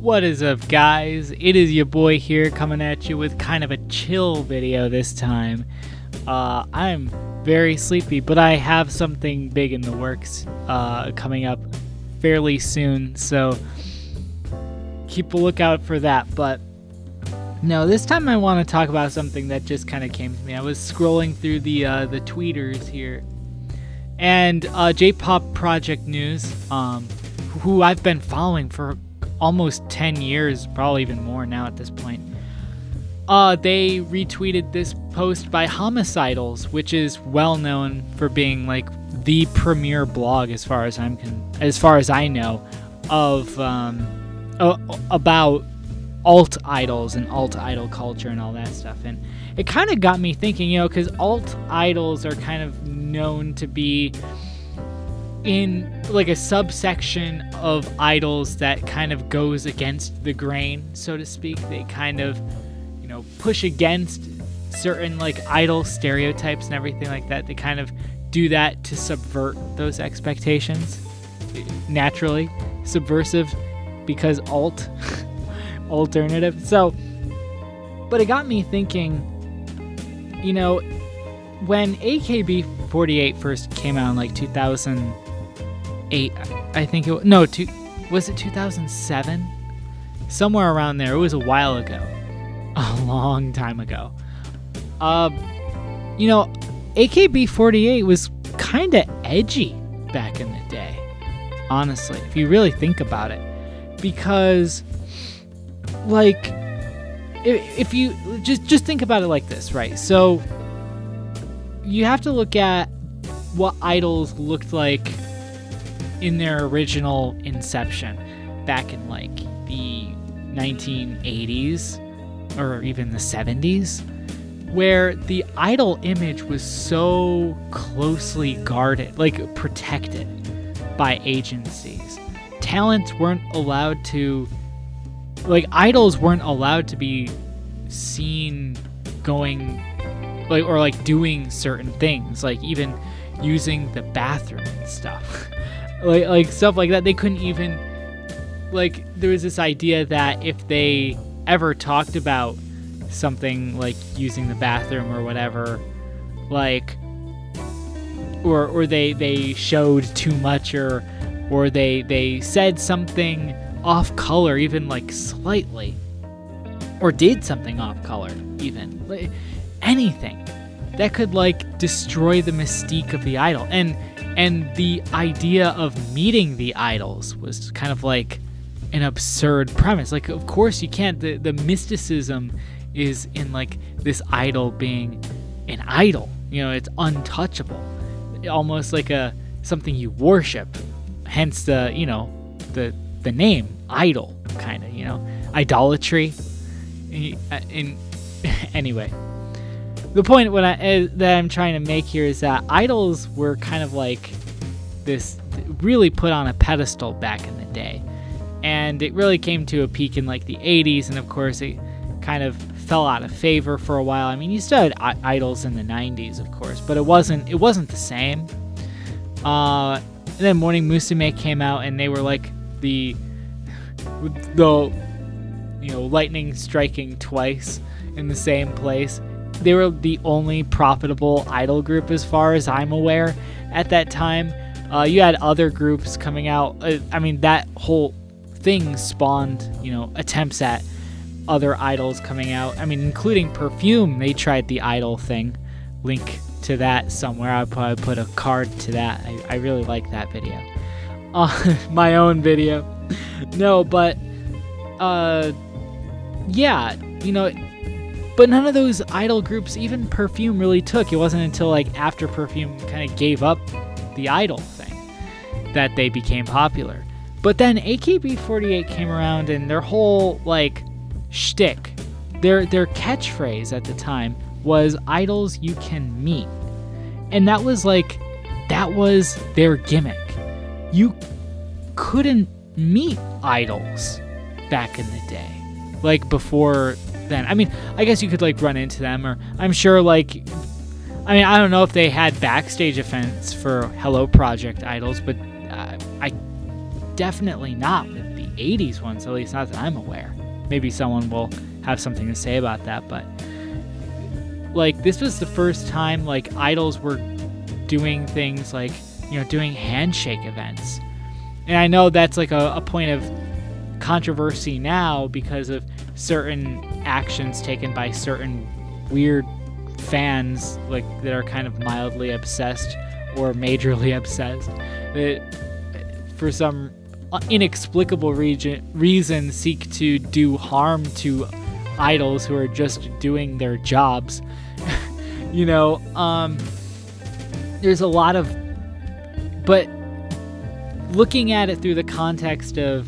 What is up, guys? It is your boy here, coming at you with kind of a chill video this time. I'm very sleepy, but I have something big in the works coming up fairly soon, so keep a lookout for that. But no, this time I want to talk about something that just kind of came to me. I was scrolling through the tweeters here, and J-pop Project News, who I've been following for almost 10 years, probably even more now at this point, they retweeted this post by Homicidols, which is well known for being like the premier blog, as far as I know, of about alt idols and alt idol culture and all that stuff. And it kind of got me thinking, you know, because alt idols are kind of known to be in like a subsection of idols that kind of goes against the grain, so to speak. They kind of, you know, push against certain like idol stereotypes and everything like that. They kind of do that to subvert those expectations. Naturally subversive, because alt alternative. So, but it got me thinking, you know, when AKB48 first came out in like 2008, I think it was, no, was it 2007? Somewhere around there. It was a while ago, a long time ago. You know, AKB48 was kind of edgy back in the day, honestly, if you really think about it, because like, if you just think about it like this, right? So you have to look at what idols looked like in their original inception back in like the 1980s or even the 70s, where the idol image was so closely guarded, like protected by agencies. Talents weren't allowed to, like, idols weren't allowed to be seen going, like, or like doing certain things, like even using the bathroom and stuff, like stuff like that. They couldn't even, like, there was this idea that if they ever talked about something like using the bathroom or whatever, like, or they showed too much, or they said something off color, even like slightly, or did something off color, even like anything that could like destroy the mystique of the idol. And the idea of meeting the idols was kind of like an absurd premise. Like, of course you can't. The mysticism is in like this idol being an idol, you know, it's untouchable, almost like a something you worship, hence the, you know, the name idol, kind of, you know, idolatry. And anyway, the point that I'm trying to make here is that idols were kind of like this, really put on a pedestal back in the day. And it really came to a peak in like the 80s. And of course, it kind of fell out of favor for a while. I mean, you still had idols in the 90s, of course, but it wasn't the same. And then Morning Musume came out, and they were like the, you know, lightning striking twice in the same place. They were the only profitable idol group, as far as I'm aware, at that time. You had other groups coming out. I mean, that whole thing spawned, you know, attempts at other idols coming out. I mean, including Perfume. They tried the idol thing. Link to that somewhere. I'll probably put a card to that. I really like that video. My own video. No, but yeah, you know. But none of those idol groups, even Perfume, really took. It wasn't until like after Perfume kind of gave up the idol thing that they became popular. But then AKB48 came around, and their whole like shtick, their catchphrase at the time was "idols you can meet," and that was like, that was their gimmick. You couldn't meet idols back in the day, like before then. I mean, I guess you could like run into them, or I'm sure, like, I mean, I don't know if they had backstage events for Hello Project idols, but I definitely not with the 80s ones, at least not that I'm aware. Maybe someone will have something to say about that, but like this was the first time like idols were doing things like, you know, doing handshake events. And I know that's like a point of controversy now because of certain actions taken by certain weird fans, like that are kind of mildly obsessed or majorly obsessed, that for some inexplicable reason seek to do harm to idols who are just doing their jobs. You know, there's a lot of, but looking at it through the context of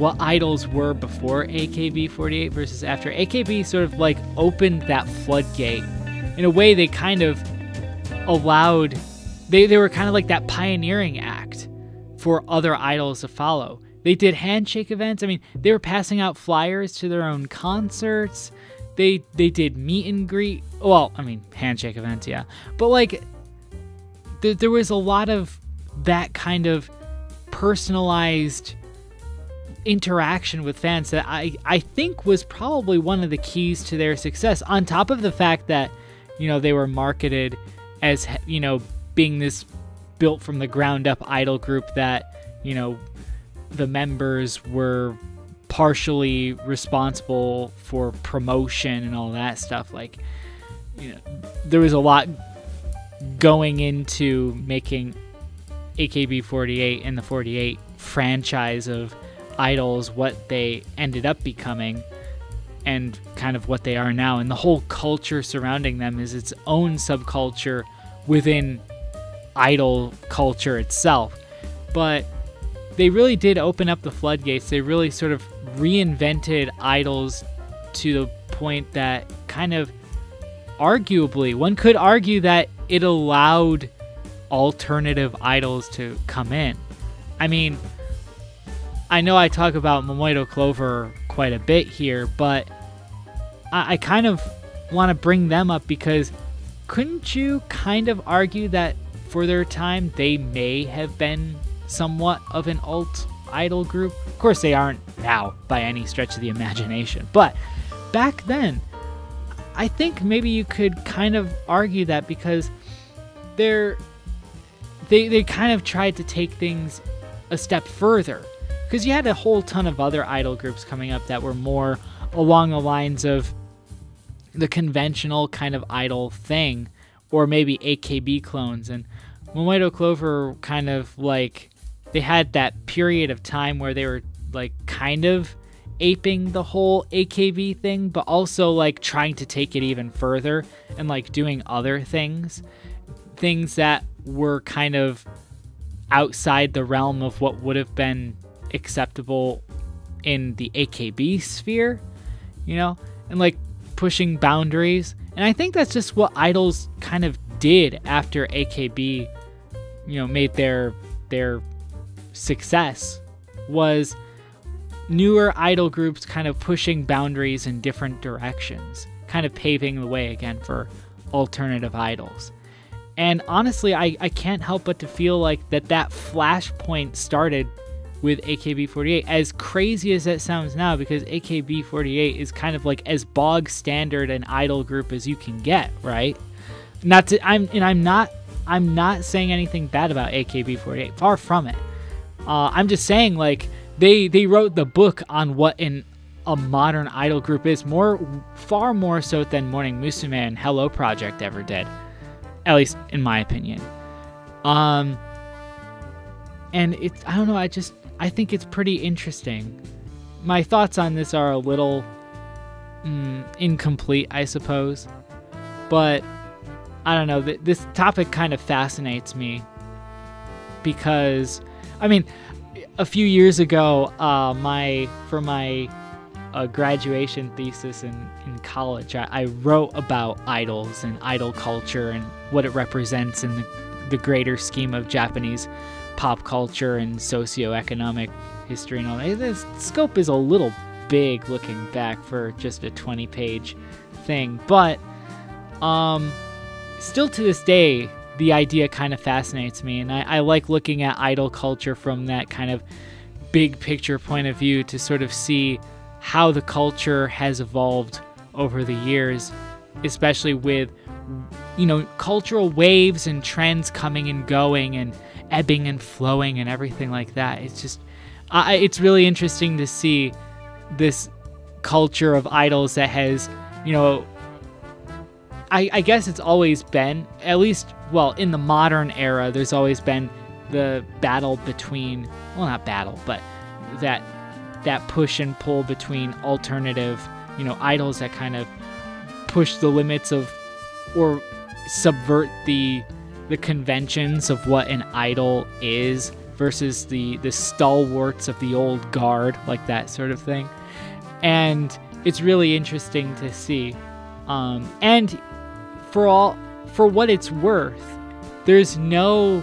what idols were before AKB48 versus after, AKB sort of like opened that floodgate. In a way, they kind of allowed, they were kind of like that pioneering act for other idols to follow. They did handshake events. I mean, they were passing out flyers to their own concerts. They did meet and greet. Well, I mean, handshake events, yeah. But like, there was a lot of that kind of personalized interaction with fans that I think was probably one of the keys to their success, on top of the fact that, you know, they were marketed as, you know, being this built from the ground up idol group that, you know, the members were partially responsible for promotion and all that stuff. Like, you know, there was a lot going into making AKB48 and the 48 franchise of idols what they ended up becoming and kind of what they are now, and the whole culture surrounding them is its own subculture within idol culture itself. But they really did open up the floodgates. They really sort of reinvented idols to the point that kind of arguably, one could argue that it allowed alternative idols to come in. I mean, I know I talk about Momoiro Clover quite a bit here, but I kind of want to bring them up because couldn't you kind of argue that for their time they may have been somewhat of an alt idol group? Of course they aren't now by any stretch of the imagination, but back then I think maybe you could kind of argue that because they kind of tried to take things a step further. Because you had a whole ton of other idol groups coming up that were more along the lines of the conventional kind of idol thing, or maybe AKB clones. And Momoiro Clover kind of like, they had that period of time where they were like kind of aping the whole AKB thing, but also like trying to take it even further and like doing other things. Things that were kind of outside the realm of what would have been acceptable in the AKB sphere, you know, and like pushing boundaries. And I think that's just what idols kind of did after AKB, you know, made their success, was newer idol groups kind of pushing boundaries in different directions, kind of paving the way again for alternative idols. And honestly, I can't help but to feel like that flashpoint started with AKB48, as crazy as that sounds now, because AKB48 is kind of like as bog standard an idol group as you can get, right? Not to, I'm not saying anything bad about AKB48, far from it. I'm just saying like they wrote the book on what a modern idol group is, far more so than Morning Musume and Hello Project ever did, at least in my opinion. And it's, I don't know, I think it's pretty interesting. My thoughts on this are a little incomplete, I suppose. But I don't know, this topic kind of fascinates me because, I mean, a few years ago, for my graduation thesis in college, I wrote about idols and idol culture and what it represents in the greater scheme of Japanese pop culture and socioeconomic history and all that. The scope is a little big looking back for just a 20-page thing, but still to this day, the idea kind of fascinates me, and I like looking at idol culture from that kind of big picture point of view to sort of see how the culture has evolved over the years, especially with, you know, cultural waves and trends coming and going and ebbing and flowing and everything like that. It's just, it's really interesting to see this culture of idols that has, you know, I guess it's always been, at least, well, in the modern era, there's always been the battle between, well, not battle, but that push and pull between alternative, you know, idols that kind of push the limits of, or subvert the conventions of what an idol is versus the stalwarts of the old guard, like that sort of thing. And it's really interesting to see. And for what it's worth, there's no,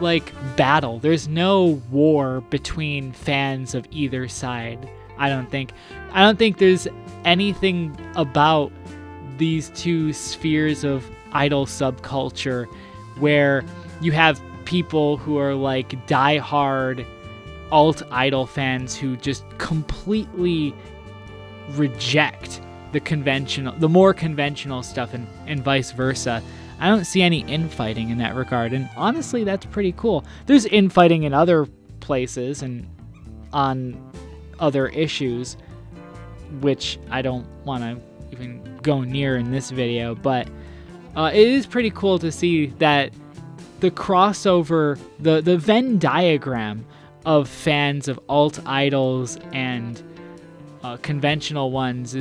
like, battle. There's no war between fans of either side, I don't think. I don't think there's anything about these two spheres of idol subculture where you have people who are, like, diehard alt-idol fans who just completely reject the conventional, the more conventional stuff, and vice versa. I don't see any infighting in that regard, and honestly, that's pretty cool. There's infighting in other places and on other issues, which I don't want to even go near in this video, but it is pretty cool to see that the crossover, the Venn diagram of fans of alt idols and conventional ones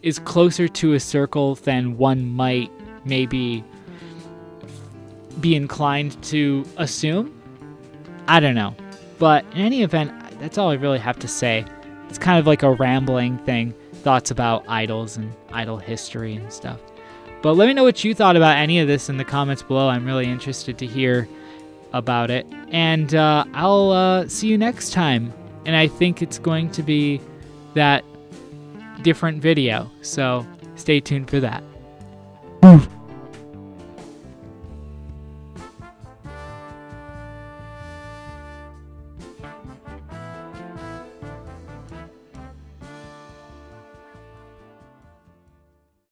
is closer to a circle than one might maybe be inclined to assume. I don't know. But in any event, that's all I really have to say. It's kind of like a rambling thing, thoughts about idols and idol history and stuff. But let me know what you thought about any of this in the comments below. I'm really interested to hear about it. And I'll see you next time. And I think it's going to be that different video, so stay tuned for that.